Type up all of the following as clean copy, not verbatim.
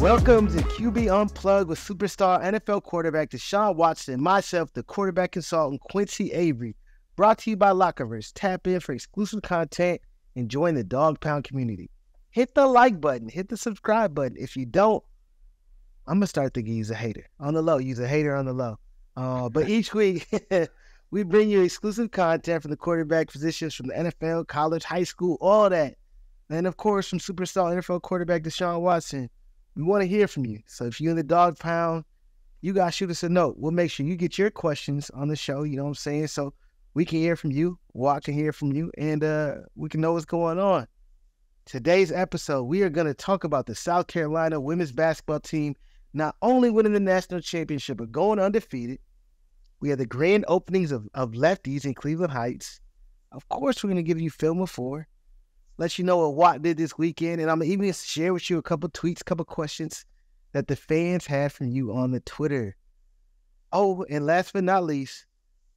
Welcome to QB Unplugged with superstar NFL quarterback Deshaun Watson and myself, the quarterback consultant Quincy Avery. Brought to you by Lockerverse. Tap in for exclusive content and join the Dawg Pound community. Hit the like button. Hit the subscribe button. If you don't, I'm going to start thinking you's a hater. On the low, you's a hater on the low. But each week, we bring you exclusive content from the quarterback positions, from the NFL, college, high school, all that. And, of course, from superstar NFL quarterback Deshaun Watson. We want to hear from you. So if you're in the Dawg Pound, you got to shoot us a note. We'll make sure you get your questions on the show. You know what I'm saying? So we can hear from you. Walk can hear from you. And we can know what's going on. Today's episode, we are going to talk about the South Carolina women's basketball team not only winning the national championship, but going undefeated. We have the grand openings of Lefty's in Cleveland Heights. Of course, we're going to give you film of four. Let you know what Watt did this weekend. And I'm going to even share with you a couple tweets, a couple questions that the fans had from you on the Twitter. Oh, and last but not least,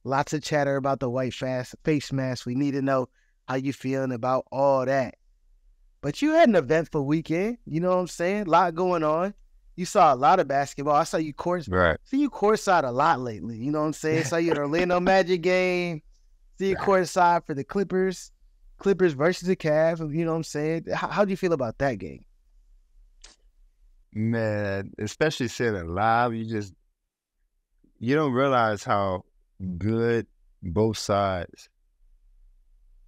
lots of chatter about the white face mask. We need to know how you feeling about all that. But you had an eventful weekend. You know what I'm saying? A lot going on. You saw a lot of basketball. I saw you courtside a lot lately. You know what I'm saying? Saw you at Orlando Magic game. See you courtside for the Clippers. Clippers versus the Cavs, you know what I'm saying? How do you feel about that game? Man, especially seeing it live, you don't realize how good both sides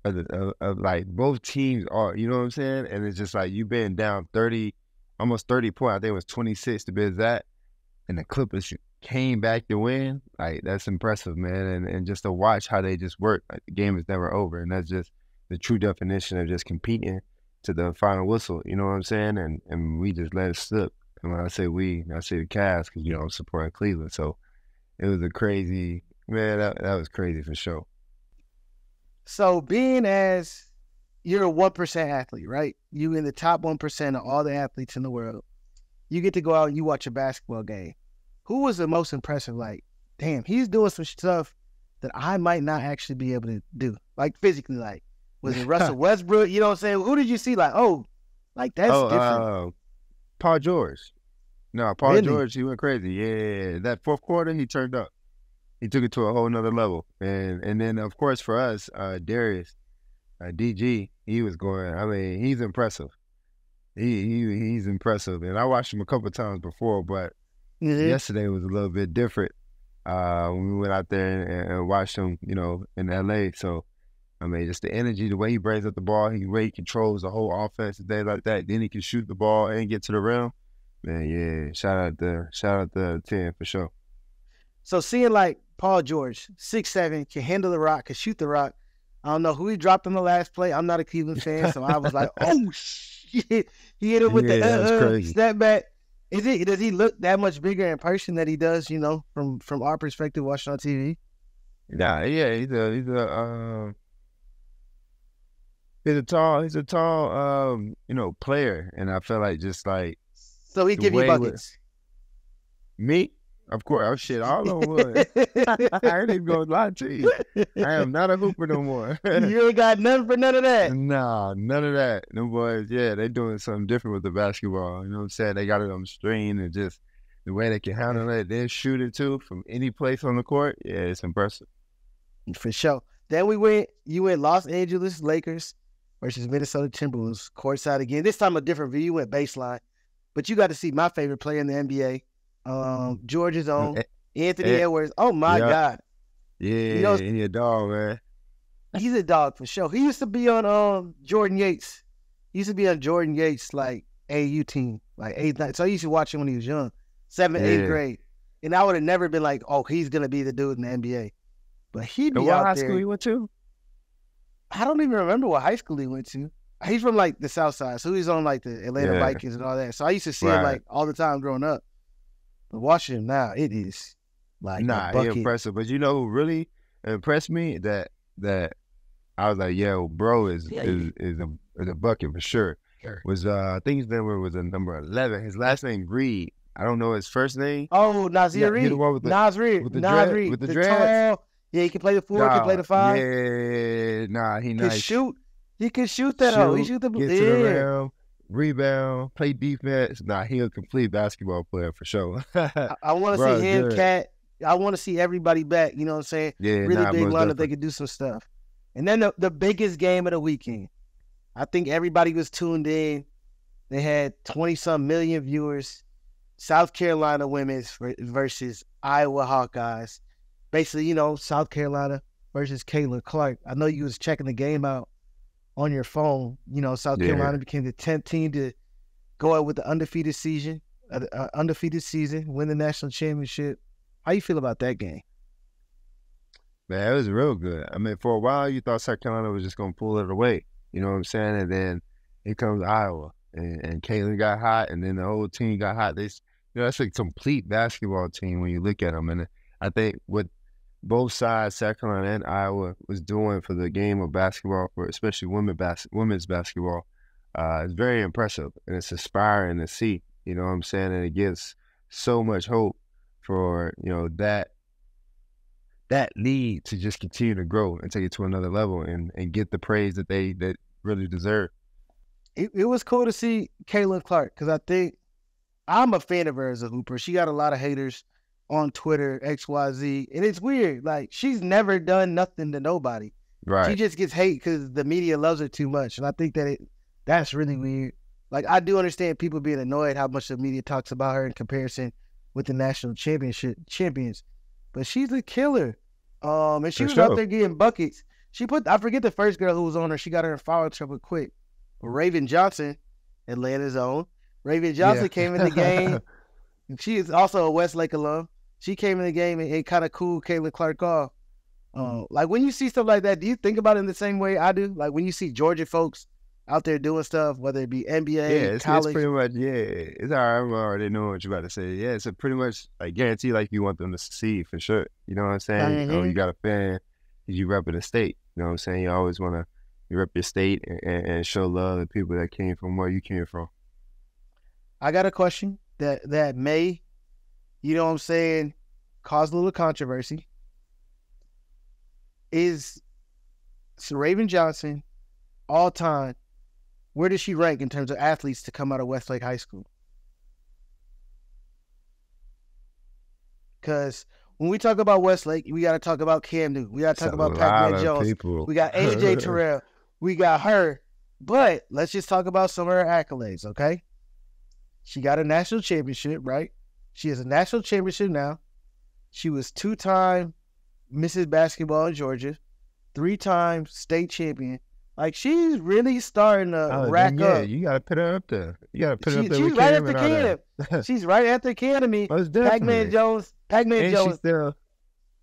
of like both teams are, you know what I'm saying? And it's just like you've been down 30, almost 30 points. I think it was 26 to be exact, and the Clippers came back to win. Like, that's impressive, man. And just to watch how they just work, like the game is never over, and that's just the true definition of just competing to the final whistle, you know what I'm saying? And we just let it slip. And when I say we, I say the Cavs, because, you know, I'm supporting Cleveland. So it was a crazy, man, that was crazy for sure. So being as you're a 1% athlete, right? You in the top 1% of all the athletes in the world. You get to go out and you watch a basketball game. Who was the most impressive? Like, damn, he's doing some stuff that I might not actually be able to do, like physically, like. Was it Russell Westbrook? You know what I'm saying? Who did you see? Like, oh, like that's different. Paul George. No, Paul really? George, he went crazy. Yeah, that fourth quarter, he turned up. He took it to a whole nother level. And then, of course, for us, Darius, DG, he was going, I mean, he's impressive. He's impressive. And I watched him a couple of times before, but yesterday was a little bit different. When we went out there and watched him, you know, in L.A., so. I mean, just the energy, the way he brings up the ball, the way he controls the whole offense and things like that. Then he can shoot the ball and get to the rim. Man, yeah, shout out to 10 for sure. So seeing like Paul George, 6'7", can handle the rock, can shoot the rock. I don't know who he dropped in the last play. I'm not a Cleveland fan, so I was like, oh shit, he hit him with the snapback. Does he look that much bigger in person than he does? You know, from our perspective, watching on TV. Nah, yeah, He's a tall, you know, player, and I feel like just like so he give you buckets. Me, of course. Oh shit, all of would. I ain't even gonna lie to you. I am not a hooper no more. You ain't got nothing for none of that. Nah, none of that. Them boys, yeah, they doing something different with the basketball. You know what I'm saying? They got it on the string and just the way they can handle it. They shoot it too from any place on the court. Yeah, it's impressive for sure. Then you went Los Angeles Lakers versus Minnesota Timberwolves, courtside again. This time a different view. You went baseline. But you got to see my favorite player in the NBA, Georgia's own, Anthony Edwards. Oh, my God. Yeah, you know, he's a dog, man. He's a dog for sure. He used to be on Jordan Yates. He used to be on Jordan Yates, like, AU team, like, 8th, 9th. So I used to watch him when he was young, 7th, 8th grade. And I would have never been like, oh, he's going to be the dude in the NBA. But he'd be out there. What high school he went to? I don't even remember what high school he went to. He's from, like, the South Side, so he's on, like, the Atlanta Vikings and all that. So I used to see him, like, all the time growing up. But watching him now, it is, like, he's impressive. But you know who really impressed me? That I was like, yo, bro is a bucket for sure. Was I think his number was a number 11. His last name, Reed. I don't know his first name. Oh, Nazir Reed. Naz Reed. Naz Reed. With the dreads. Yeah, he can play the 4, he can play the 5. Yeah, nah, he nice. He can shoot that out. He shoot the ball. Get to the rim, rebound, play defense. Nah, he's a complete basketball player for sure. I want to see him, Cat. I want to see everybody back. You know what I'm saying? Yeah, really big line if they could do some stuff. And then the biggest game of the weekend. I think everybody was tuned in. They had 20-some million viewers. South Carolina women's versus Iowa Hawkeyes. Basically, you know, South Carolina versus Caitlin Clark. I know you was checking the game out on your phone. You know, South Carolina became the 10th team to go out with the undefeated season, win the national championship. How you feel about that game? Man, it was real good. I mean, for a while, you thought South Carolina was just going to pull it away. You know what I'm saying? And then here comes Iowa. And Caitlin got hot, and then the whole team got hot. They, you know, that's a complete basketball team when you look at them. And I think what both sides, South Carolina and Iowa, was doing for the game of basketball, for especially women's basketball, is very impressive. And it's inspiring to see, you know what I'm saying? And it gives so much hope for, you know, that lead to just continue to grow and take it to another level and get the praise that they really deserve. It was cool to see Caitlin Clark because I think I'm a fan of her as a hooper. She got a lot of haters on Twitter, XYZ, and it's weird. Like, she's never done nothing to nobody. Right. She just gets hate because the media loves her too much, and I think that that's really weird. Like, I do understand people being annoyed how much the media talks about her in comparison with the national champions, but she's a killer. And she was out there getting buckets. She put, I forget the first girl who was on her. She got her in foul trouble quick. Raven Johnson, Atlanta's own. Raven Johnson came in the game. She is also a Westlake alum. She came in the game and kind of cooled Caitlin Clark off. Like, when you see stuff like that, do you think about it in the same way I do? Like, when you see Georgia folks out there doing stuff, whether it be NBA, college. It's pretty much, it's all right. I already know what you're about to say. Yeah, it's a pretty much, like, guarantee, like, you want them to succeed for sure. You know what I'm saying? Mm-hmm. You got a fan, you repping the state. You know what I'm saying? You always want to rep your state and show love to people that came from where you came from. I got a question that may, you know what I'm saying, cause a little controversy. Is Raven Johnson, all time, where does she rank in terms of athletes to come out of Westlake High School? Because when we talk about Westlake, we got to talk about Cam Newton. We got to talk about Pac-Man Jones. People. We got AJ Terrell. We got her, but let's just talk about some of her accolades, okay? She got a national championship, right? She has a national championship now. She was 2-time Mrs. Basketball in Georgia, 3-time state champion. Like, she's really starting to rack up. You got to put her up there. You got to put her up there. She's right after Cam. She's right after Academy. Pac-Man Jones. Pac-Man Jones.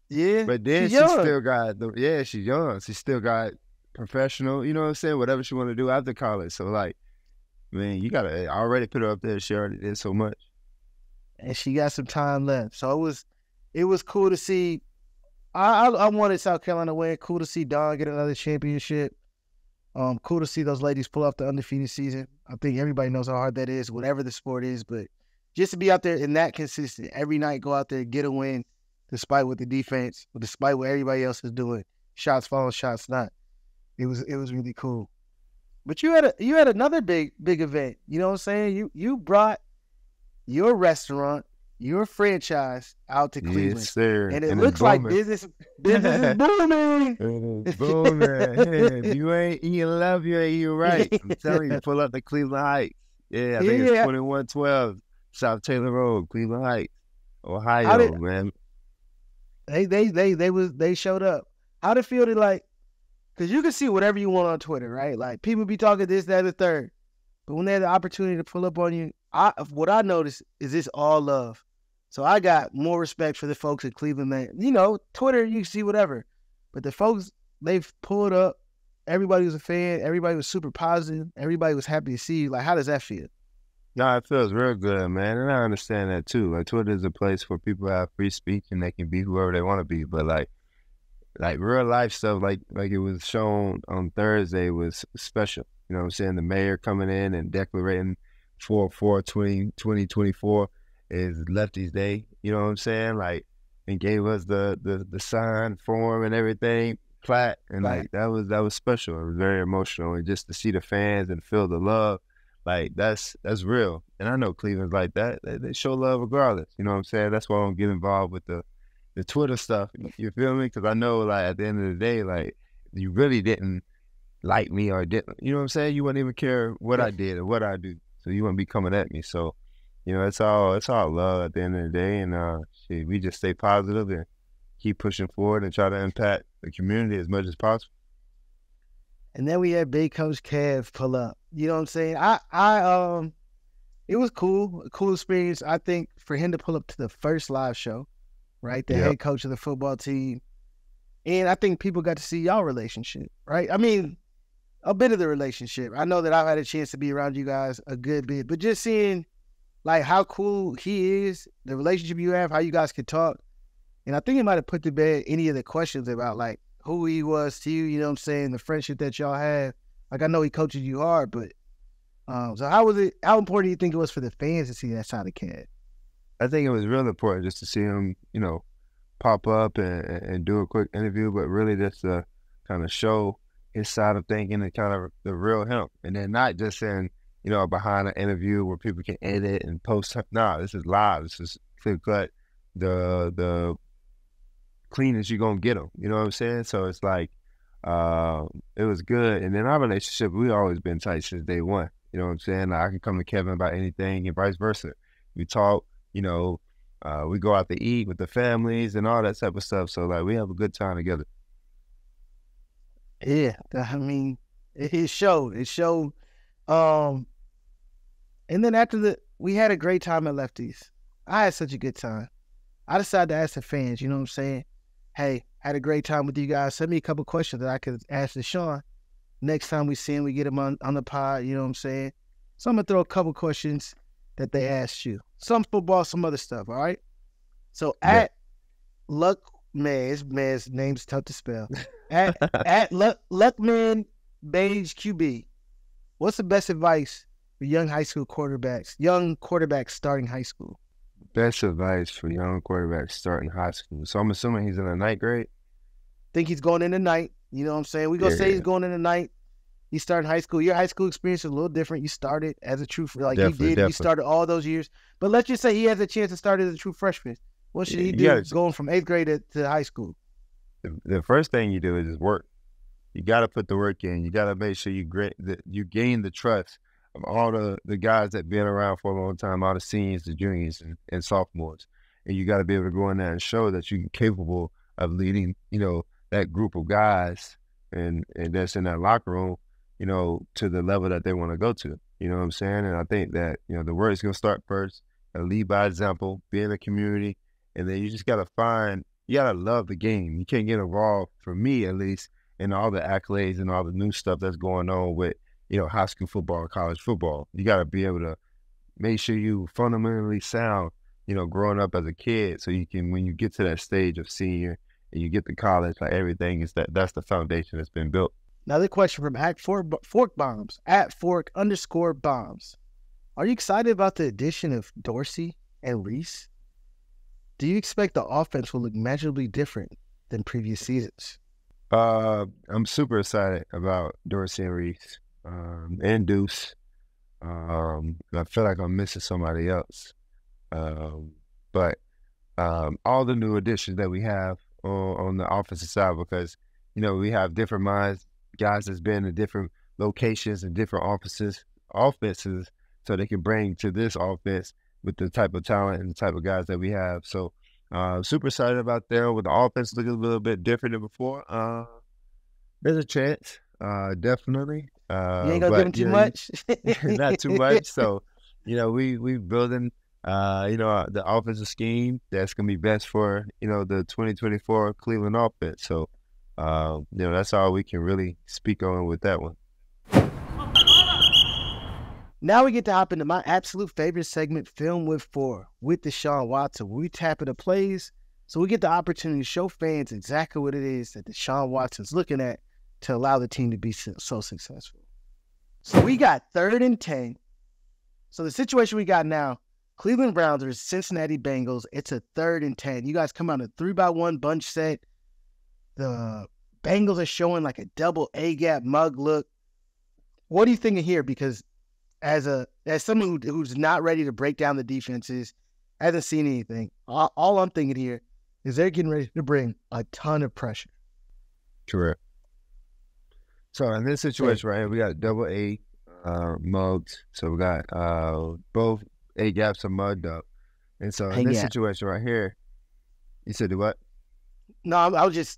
Yeah. But then she still got, she's young. She still got professional, you know what I'm saying, whatever she want to do after college. So, like, man, you got to already put her up there. She already did so much. And she got some time left. So, it was cool to see. I wanted South Carolina to win. Cool to see Dawg get another championship. Cool to see those ladies pull off the undefeated season. I think everybody knows how hard that is, whatever the sport is. But just to be out there and that consistent, every night go out there, get a win, despite what the defense, despite what everybody else is doing. Shots falling, shots not. It was really cool. But you had another big event. You know what I'm saying? You brought your restaurant, your franchise out to Cleveland. Yes, sir. And it looks like business is booming. It is booming. If you ain't eating love, you ain't eating right. I'm telling you, pull up to Cleveland Heights. Yeah, I think it's 2112 South Taylor Road, Cleveland Heights, Ohio, man. They showed up. How'd it feel to, like, because you can see whatever you want on Twitter, right? Like, people be talking this, that, and the third. But when they had the opportunity to pull up on you, what I noticed is it's all love. So I got more respect for the folks at Cleveland. That, you know, Twitter, you can see whatever. But the folks, they've pulled up. Everybody was a fan. Everybody was super positive. Everybody was happy to see you. Like, how does that feel? No, it feels real good, man. And I understand that, too. Like, Twitter is a place where people have free speech and they can be whoever they want to be. But, like real life stuff, like it was shown on Thursday, was special. You know what I'm saying? The mayor coming in and declaring 4/4/2024 is Lefty's Day. You know what I'm saying? Like, and gave us the sign form and everything, plaque, and like that was special. It was very emotional, and just to see the fans and feel the love Like, that's real. And I know Cleveland's like that. They show love regardless. You know what I'm saying? That's why I don't get involved with the Twitter stuff. You feel me? Because I know, like, at the end of the day, like, you really didn't like me or didn't. You know what I'm saying? You wouldn't even care what I did or what I do. So you wouldn't be coming at me. So, you know, it's all love at the end of the day. And shit, we just stay positive and keep pushing forward and try to impact the community as much as possible. And then we had Big Coach Cav pull up. You know what I'm saying? I it was cool, a cool experience. I think for him to pull up to the first live show, right? The head coach of the football team. And I think people got to see y'all relationship, right? I mean, a bit of the relationship. I know that I've had a chance to be around you guys a good bit, but just seeing like how cool he is, the relationship you have, how you guys can talk. And I think he might have put to bed any of the questions about like who he was to you, you know what I'm saying, the friendship that y'all have. Like, I know he coaches you hard, but so how was it? How important do you think it was for the fans to see that side of Cad? I think it was real important just to see him, you know, pop up and do a quick interview, but really just to kind of show his side of thinking and kind of the real him. And then not just in, you know, behind an interview where people can edit and post. Nah, this is live. This is clear cut. The cleanest you're gonna get them. You know what I'm saying? So it's like, it was good. And then our relationship, we always been tight since day one. You know what I'm saying? Like, I can come to Kevin about anything and vice versa. We talk, you know, we go out to eat with the families and all that type of stuff. So like, we have a good time together. Yeah, I mean, it showed. And then after we had a great time at Lefty's. I had such a good time. I decided to ask the fans, you know what I'm saying? Hey, had a great time with you guys. Send me a couple questions that I could ask Deshaun. Next time we see him, we get him on the pod, you know what I'm saying? So I'm going to throw a couple questions that they asked you. Some football, some other stuff, all right? So at Luckman's name's tough to spell. At Luckman Beige QB, what's the best advice for young quarterbacks starting high school? Best advice for young quarterbacks starting high school. So I'm assuming he's in the ninth grade. Think he's going in the ninth. You know what I'm saying? We're going to say he's going in the ninth. He's starting high school. Your high school experience is a little different. You started as a true freshman. Like definitely. You started all those years. But let's just say he has a chance to start as a true freshman. What should he do going from eighth grade to high school? The first thing you do is just work. You got to put the work in. You got to make sure you gain the trust of all the guys that been around for a long time, all the seniors, the juniors, and sophomores. And you got to be able to go in there and show that you're capable of leading, you know, that group of guys and that's in that locker room, you know, to the level that they want to go to. You know what I'm saying? And I think that, you know, the work is going to start first, lead by example, be in the community, and then you just got to you got to love the game. You can't get involved, for me at least, in all the accolades and all the new stuff that's going on with, you know, high school football, college football. You got to be able to make sure you fundamentally sound, you know, growing up as a kid, so you can, when you get to that stage of senior and you get to college, like everything is that's the foundation that's been built. Another question from @ForkBombs, @Fork_Bombs. Are you excited about the addition of Dorsey and Reese? Do you expect the offense will look measurably different than previous seasons? I'm super excited about Dorsey and Reese. And Deuce. I feel like I'm missing somebody else. But all the new additions that we have on the offensive side, because, you know, we have different minds, guys that's been in different locations and different offenses, so they can bring to this offense with the type of talent and the type of guys that we have. So super excited about there with the offense looking a little bit different than before. There's a chance, definitely. You ain't gonna give them too much. Not too much. So, you know, we building, you know, the offensive scheme that's gonna be best for, you know, the 2024 Cleveland offense. So, you know, that's all we can really speak on with that one. Now we get to hop into my absolute favorite segment, Film with Four, with Deshaun Watson. We tap into plays, so we get the opportunity to show fans exactly what it is that Deshaun Watson's looking at to allow the team to be so successful. So we got 3rd and 10. So the situation we got now, Cleveland Browns versus Cincinnati Bengals. It's a 3rd and 10. You guys come out a 3-by-1 bunch set. The Bengals are showing like a double A-gap mug look. What do you think of here? Because as someone who's not ready to break down the defenses, hasn't seen anything, all I'm thinking here is they're getting ready to bring a ton of pressure. Correct. So in this situation, right here, we got double A mugged. So we got both A gaps are mugged up. And so in this situation right here, you said what? No, I was.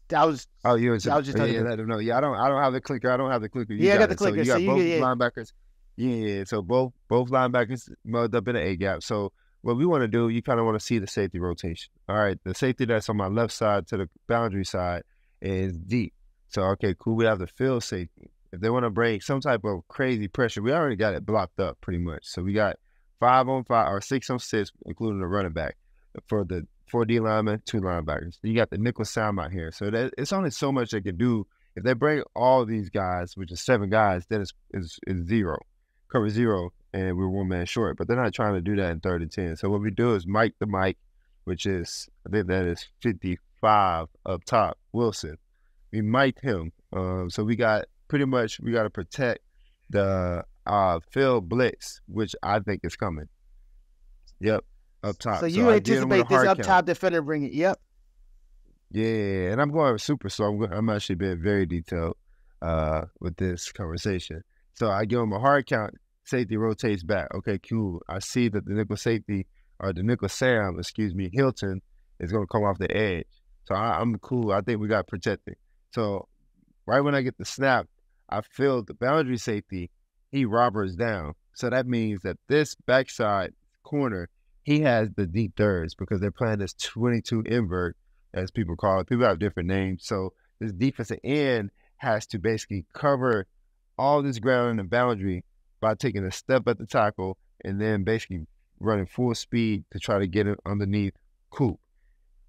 Oh, you and I was just. Yeah, let them know. Yeah, I don't have the clicker. I don't have the clicker. You got the clicker. So you got both linebackers. Yeah. So both linebackers mugged up in the A gap. So what we want to do, you kind of want to see the safety rotation. All right, the safety that's on my left side to the boundary side is deep. So, okay, cool, we have the field safety. If they want to bring some type of crazy pressure, we already got it blocked up pretty much. So we got 5 on 5 or 6 on 6, including the running back for the 4D linemen, 2 linebackers. You got the nickel sound out here. So that, it's only so much they can do. If they bring all these guys, which is 7 guys, then it's zero, cover zero, and we're 1 man short. But they're not trying to do that in 3rd and 10. So what we do is mic the mic, which is, I think that is 55 up top, Wilson. We mic'd him. So we got pretty much, we got to protect the field blitz, which I think is coming. Yep, up top. So you anticipate this up top defender bringing, yep. Yeah, and I'm going super slow. I'm actually being very detailed with this conversation. So I give him a hard count, safety rotates back. Okay, cool. I see that the nickel safety, or the nickel Sam, excuse me, Hilton, is going to come off the edge. So I'm cool. I think we got protected. So right when I get the snap, I feel the boundary safety, he robbers down. So that means that this backside corner, he has the deep thirds because they're playing this 22 invert, as people call it. People have different names. So this defensive end has to basically cover all this ground in the boundary by taking a step at the tackle and then basically running full speed to try to get it underneath Coop.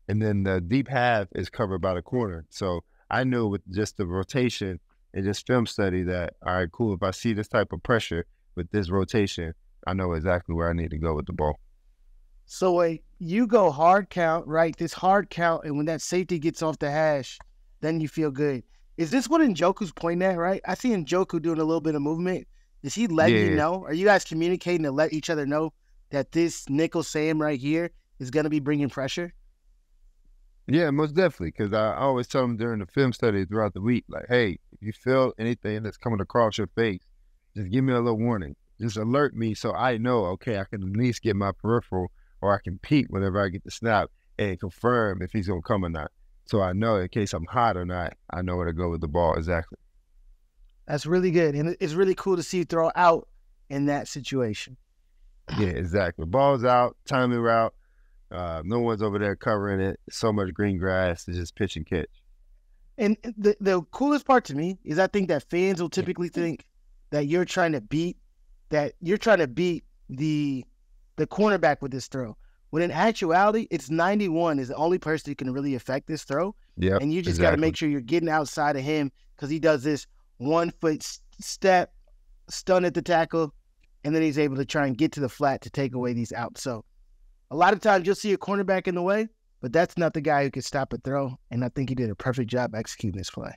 And then the deep half is covered by the corner. So I knew with just the rotation and just film study that, all right, cool, if I see this type of pressure with this rotation, I know exactly where I need to go with the ball. So you go hard count, right? This hard count, and when that safety gets off the hash, then you feel good. Is this what Njoku's pointing at, right? I see Njoku doing a little bit of movement. Is he letting you know? Are you guys communicating to let each other know that this nickel Sam right here is going to be bringing pressure? Yeah, most definitely, because I always tell them during the film study throughout the week, like, hey, if you feel anything that's coming across your face, just give me a little warning. Just alert me so I know, okay, I can at least get my peripheral or I can peek whenever I get the snap and confirm if he's going to come or not. So I know in case I'm hot or not, I know where to go with the ball exactly. That's really good, and it's really cool to see you throw out in that situation. Yeah, exactly. Ball's out, timely route. No one's over there covering it. So much green grass. It's just pitch and catch. And the coolest part to me is I think that fans will typically think that you're trying to beat the cornerback with this throw. When in actuality, it's 91 is the only person who can really affect this throw. Yeah. And you just got to make sure you're getting outside of him because he does this 1 foot step, stun at the tackle, and then he's able to try and get to the flat to take away these outs. So a lot of times you'll see a cornerback in the way, but that's not the guy who can stop a throw, and I think he did a perfect job executing this play.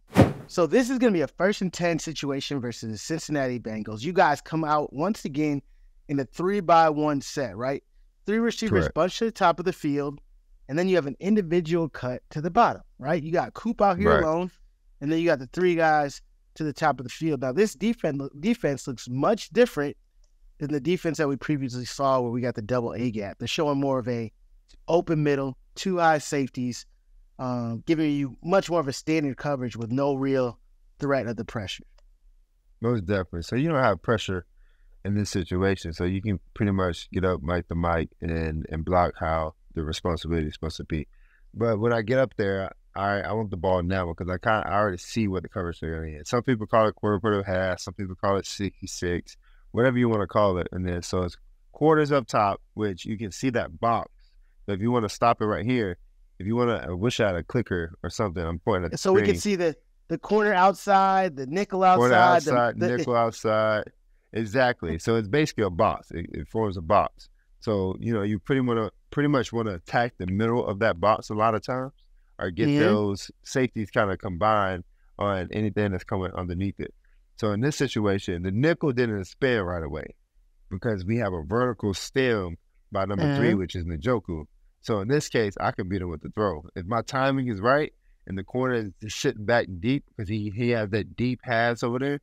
So this is going to be a 1st and 10 situation versus the Cincinnati Bengals. You guys come out once again in a 3-by-1 set, right? 3 receivers bunched to the top of the field, and then you have an individual cut to the bottom, right? You got Coop out here alone, and then you got the 3 guys to the top of the field. Now, this defense looks much different than the defense that we previously saw where we got the double A gap. They're showing more of a open middle, 2 high safeties, giving you much more of a standard coverage with no real threat of the pressure. Most definitely. So you don't have pressure in this situation. So you can pretty much get up, mic the mic, and block how the responsibility is supposed to be. But when I get up there, I want the ball now because I already see what the coverage they're going to get. Some people call it quarter half. Some people call it 66. Whatever you want to call it. And then so it's quarters up top, which you can see that box. So if you want to stop it right here, if you want to wish out a clicker or something, I'm pointing at the screen. So we can see the corner outside, the nickel outside. Corner outside, nickel outside. Exactly. So it's basically a box. It forms a box. So, you know, you pretty much want to attack the middle of that box a lot of times or get those safeties kind of combined on anything that's coming underneath it. So in this situation, the nickel didn't spin right away. because we have a vertical stem by number three, which is Njoku. So in this case, I can beat him with the throw. If my timing is right and the corner is just sitting back deep because he has that deep pass over there,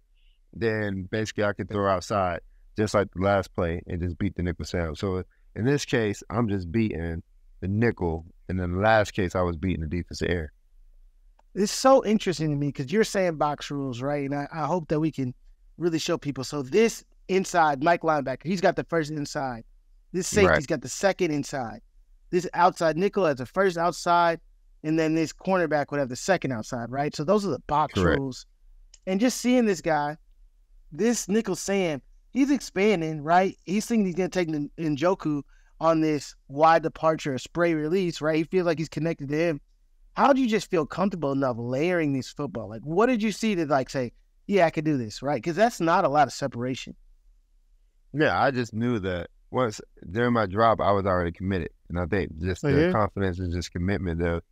then basically I can throw outside just like the last play and just beat the nickel sound. So in this case, I'm just beating the nickel. And in the last case, I was beating the defensive air. It's so interesting to me because you're saying box rules, right? And I hope that we can really show people. So this inside, Mike linebacker, he's got the first inside. This safety's right. Got the second inside. This outside nickel has the first outside. And then this cornerback would have the second outside, right? So those are the box Correct. Rules. And just seeing this guy, this nickel Sam, he's expanding, right? He's thinking he's going to take Njoku on this wide departure, spray release, right? He feels like he's connected to him. How do you just feel comfortable enough layering this football? Like, what did you see to, like, say, yeah, I could do this, right? Because that's not a lot of separation. Yeah, I just knew that once during my drop, I was already committed. And I think just the confidence and just commitment that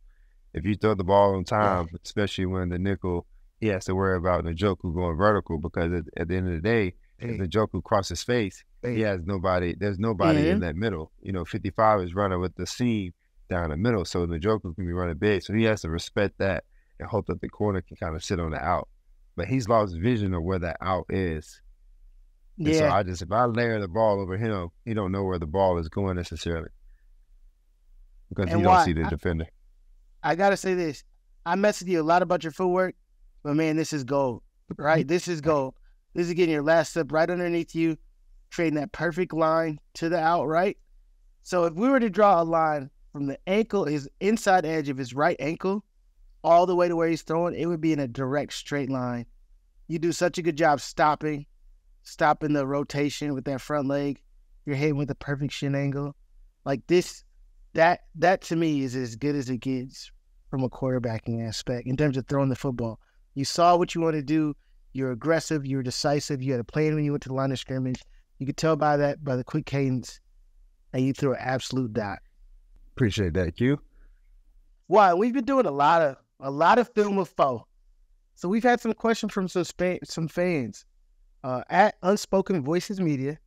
if you throw the ball on time, especially when the nickel, he has to worry about Njoku going vertical because at the end of the day, if Njoku crosses face, he has nobody, there's nobody in that middle. You know, 55 is running with the seam down the middle, so Njoku can be running big. So he has to respect that and hope that the corner can kind of sit on the out. But he's lost vision of where that out is. And so I just, if I layer the ball over him, he don't know where the ball is going necessarily because he don't see the defender. I got to say this. I messed with you a lot about your footwork, but, man, this is gold, right? This is gold. This is getting your last step right underneath you, trading that perfect line to the out, right? So if we were to draw a line from the ankle, his inside edge of his right ankle, all the way to where he's throwing, it would be in a direct straight line. You do such a good job stopping the rotation with that front leg. You're hitting with a perfect shin angle. Like this, that to me is as good as it gets from a quarterbacking aspect in terms of throwing the football. You saw what you want to do. You're aggressive. You're decisive. You had a plan when you went to the line of scrimmage. You could tell by that, by the quick cadence, and you threw an absolute dot. Appreciate that, Q. Wow, we've been doing a lot of film of foe. So we've had some questions from some fans. At Unspoken Voices Media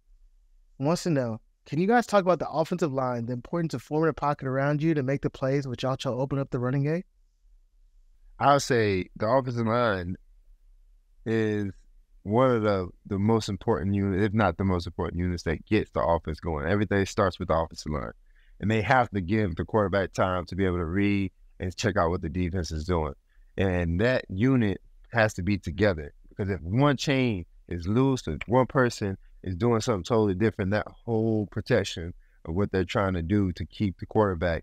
wants to know, can you guys talk about the offensive line, the importance of forming a pocket around you to make the plays, which also open up the running game? I would say the offensive line is one of the most important units, if not the most important units, that gets the offense going. Everything starts with the offensive line. And they have to give the quarterback time to be able to read and check out what the defense is doing. And that unit has to be together. Because if one chain is loose, if one person is doing something totally different, that whole protection of what they're trying to do to keep the quarterback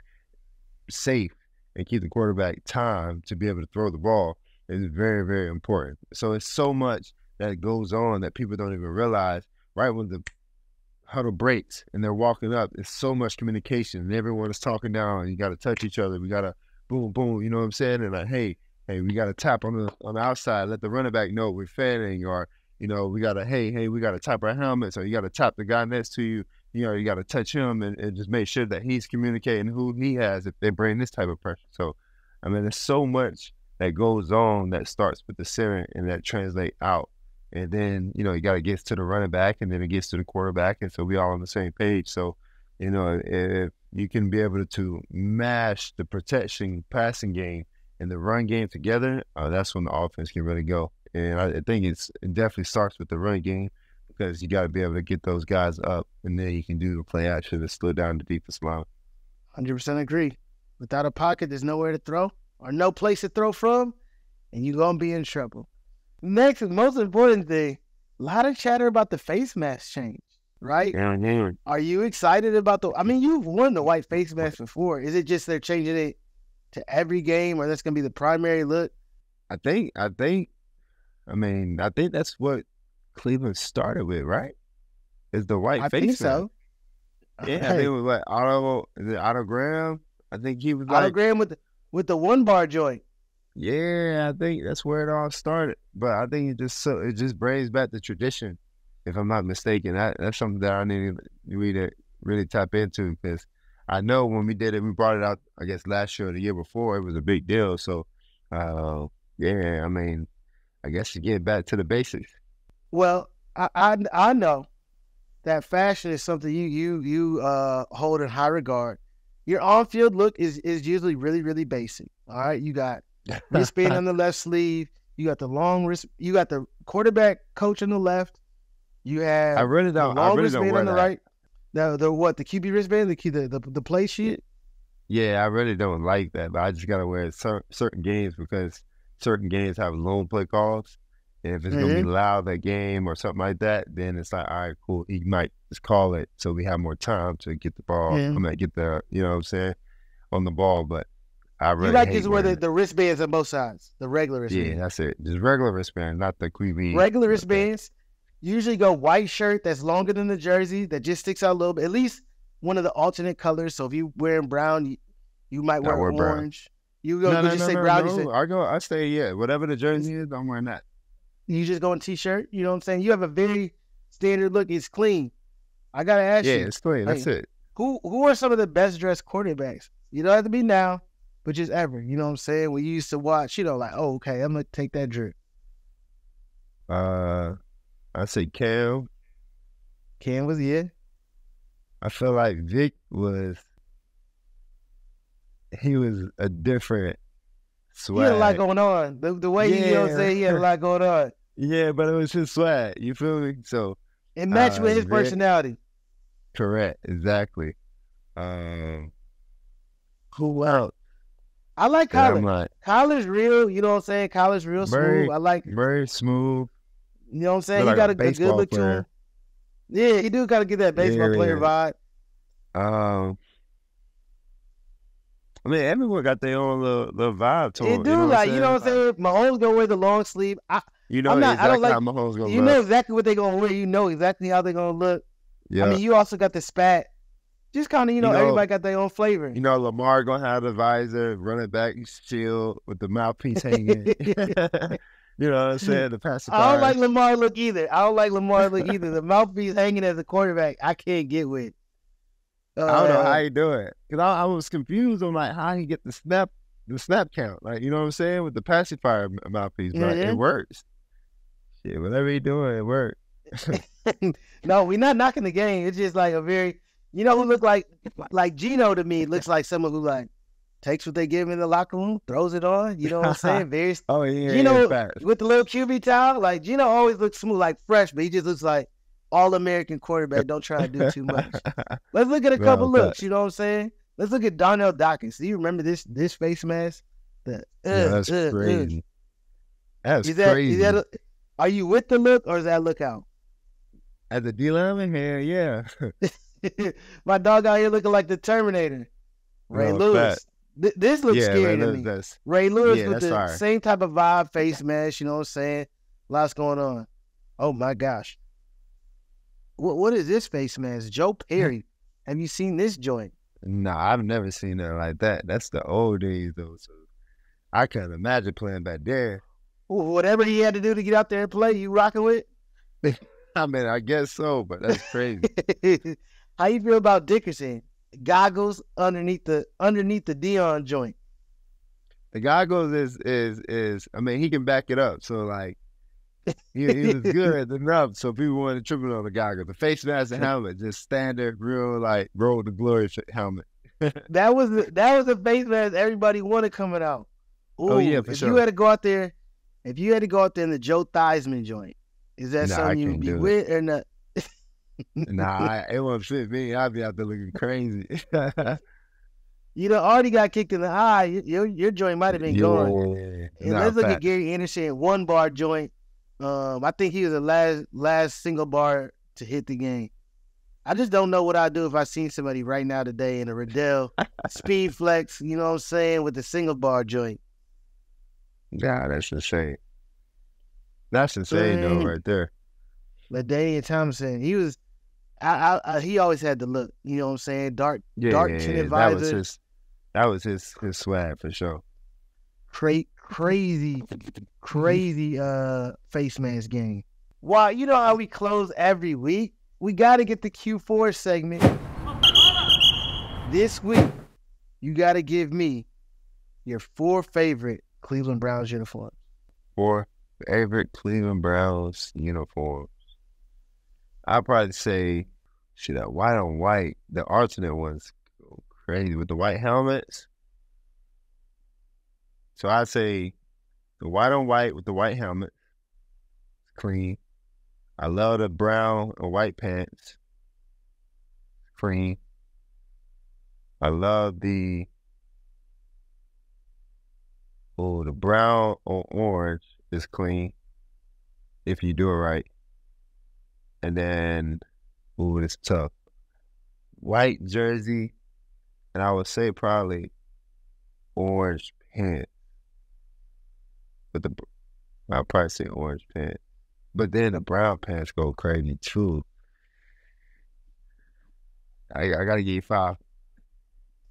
safe and keep the quarterback time to be able to throw the ball is very, very important. So it's so much that goes on that people don't even realize right when the huddle breaks and they're walking up, it's so much communication and everyone is talking down. You got to touch each other. We got to boom, boom, you know what I'm saying? And like, hey, we got to tap on the outside, let the running back know we're fanning, or, you know, we got to, hey, we got to tap our helmets, or you got to tap the guy next to you. You know, you got to touch him and just make sure that he's communicating who he has if they bring this type of pressure. So, I mean, there's so much that goes on that starts with the center and that translate out. And then, you know, you got to get to the running back, and then it gets to the quarterback, and so we all on the same page. So, you know, if you can be able to mash the protection, passing game, and the run game together, that's when the offense can really go. And I think it definitely starts with the run game because you got to be able to get those guys up, and then you can do the play action to slow down the defensive line. 100% agree. Without a pocket, there's nowhere to throw or no place to throw from, and you're going to be in trouble. Next, and most important thing, a lot of chatter about the face mask change, right? Yeah. Are you excited about the – I mean, you've worn the white face mask before. Is it just they're changing it to every game, or that's going to be the primary look? I think that's what Cleveland started with, right? Is the white face mask. So. Yeah, right. I think it was like Otto Graham. I think he was like – Otto Graham with the one-bar joint. Yeah, I think that's where it all started. But I think it just brings back the tradition, if I'm not mistaken. That's something that I need to really tap into, because I know when we did it, we brought it out, I guess, last year or the year before. It was a big deal. So, yeah, I mean, I guess you get back to the basics. Well, I know that fashion is something you hold in high regard. Your on-field look is usually really, really basic. All right, you got wristband on the left sleeve. You got the long wrist. You got the quarterback coach on the left. You have I really don't wear on the right. The what? The QB wristband? The play sheet? Yeah, I really don't like that. But I just gotta wear it certain games because certain games have lone play calls. And if it's gonna be loud that game or something like that, then it's like, all right, cool. He might just call it so we have more time to get the ball. I mean, get the on the ball. But I really you like where the wristbands on both sides, the regular wristbands. Yeah, that's it. Just regular wristbands, not the QB. Regular wristbands usually go white shirt that's longer than the jersey that just sticks out a little bit. At least one of the alternate colors. So if you're wearing brown, you might wear orange. Brown. You just say brown. No. I say whatever the jersey is, I'm wearing that. You just go in t-shirt, you know what I'm saying? You have a very standard look. It's clean. I got to ask you. Yeah, it's clean. That's it. Who are some of the best-dressed quarterbacks? You don't have to be now, but just ever. You know what I'm saying? We used to watch, you know, like, oh, okay, I'm going to take that drip. I say Cam. Cam was, yeah. I feel like Vic was, he was a different swag. He had a lot going on. The way he, you know what I'm saying, he had a lot going on. Yeah, but it was his swag. You feel me? So it matched with his personality. Correct. Exactly. Who else? I like Kyler. Kyler's real. You know what I'm saying? Kyler's real smooth. I like very smooth. You know what I'm saying? He got a good look to him. Yeah, he do gotta get that baseball player vibe. I mean, everyone got their own little vibe to it. They do, you know what I'm saying? Mahomes gonna wear the long sleeve. I don't like how Mahomes gonna look. You know exactly what they're gonna wear. You know exactly how they're gonna look. Yeah. I mean, you also got the spat. Just kind of, you know, everybody got their own flavor. You know, Lamar gonna have the visor, running back, chill with the mouthpiece hanging. You know what I'm saying? The pacifier. I don't like Lamar look either. The mouthpiece hanging as a quarterback, I can't get with. I don't know how he do it. Cause I was confused on like how he get the snap count. Like, you know what I'm saying? With the pacifier mouthpiece, but it works. Shit, whatever he doing, it works. No, we're not knocking the game. It's just like a very, you know who look like Gino to me looks like someone who like takes what they give him in the locker room, throws it on. You know what I'm saying? Very Gino with the little QB towel. Like Gino always looks smooth, like fresh, but he just looks like All-American quarterback. Don't try to do too much. Let's look at a couple looks. You know what I'm saying? Let's look at Donnell Dawkins. Do you remember this face mask? That's crazy. That's crazy. Are you with the look or is that look out? As a D-lineman here, yeah. My dog out here looking like the Terminator. Ray Lewis. This looks scary to me. Ray Lewis with the same type of vibe, face mask. You know what I'm saying? Lots going on. Oh, my gosh. What is this face mask? Joe Perry. Have you seen this joint? Nah, I've never seen nothing like that. That's the old days, though. So I can't imagine playing back there. Whatever he had to do to get out there and play, you rocking with? I mean, I guess so, but that's crazy. How you feel about Dickerson? Goggles underneath the Dion joint. The goggles is. I mean, he can back it up. So like. He was good enough, so people wanted to trip on the goggles. The face mask and helmet, just standard, real like roll to glory helmet. that was the face mask everybody wanted coming out. Ooh, oh yeah, for sure. If you had to go out there in the Joe Theisman joint, is that something you would be with or not? It won't fit me. I'd be out there looking crazy. You done already got kicked in the eye. Your joint might have been gone. And let's look at Gary Anderson, one bar joint. I think he was the last single bar to hit the game. I just don't know what I'd do if I seen somebody right now today in a Riddell speed flex, you know what I'm saying, with the single bar joint. Yeah, that's insane. That's insane, though, right there. LaDainian Tomlinson, he was, he always had the look, you know what I'm saying, dark chin advisor. That was his swag for sure. Crazy face mask game. Wow, you know how we close every week? We got to get the Q4 segment. This week, you got to give me your 4 favorite Cleveland Browns uniforms. 4 favorite Cleveland Browns uniforms. I'd probably say, shit, that white on white, the alternate ones go crazy with the white helmets. So I'd say the white on white with the white helmet, clean. I love the brown and white pants, clean. I love the the brown or orange is clean if you do it right. And then, it's tough. White jersey, and I would say probably orange pants. But I'll probably say orange pants. But then the brown pants go crazy too. I gotta give you 5.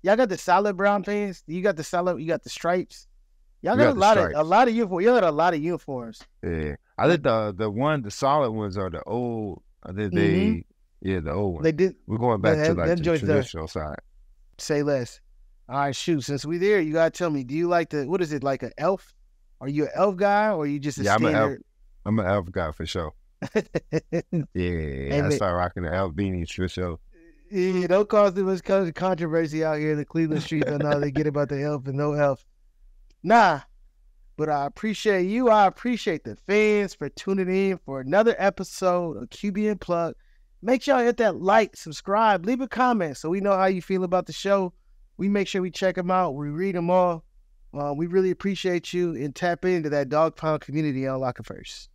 Y'all got the solid brown pants. You got the solid. You got the stripes. Y'all got a lot of uniforms. Y'all got a lot of uniforms. Yeah, I think the solid ones are the old. I think the old ones. They did. We're going back to like the traditional side. Say less. All right, shoot. Since we there, you gotta tell me. Do you like the what is it like an elf? Are you an elf guy or are you just a standard? I'm an elf guy for sure. I start rocking the elf beanies for sure. Yeah, don't cause too much controversy out here in the Cleveland streets. I know they get about the health and no health. Nah, but I appreciate you. I appreciate the fans for tuning in for another episode of QB Unplugged. Make sure y'all hit that like, subscribe, leave a comment so we know how you feel about the show. We make sure we check them out. We read them all. We really appreciate you and tap into that Dawg Pound community on Lockerverse.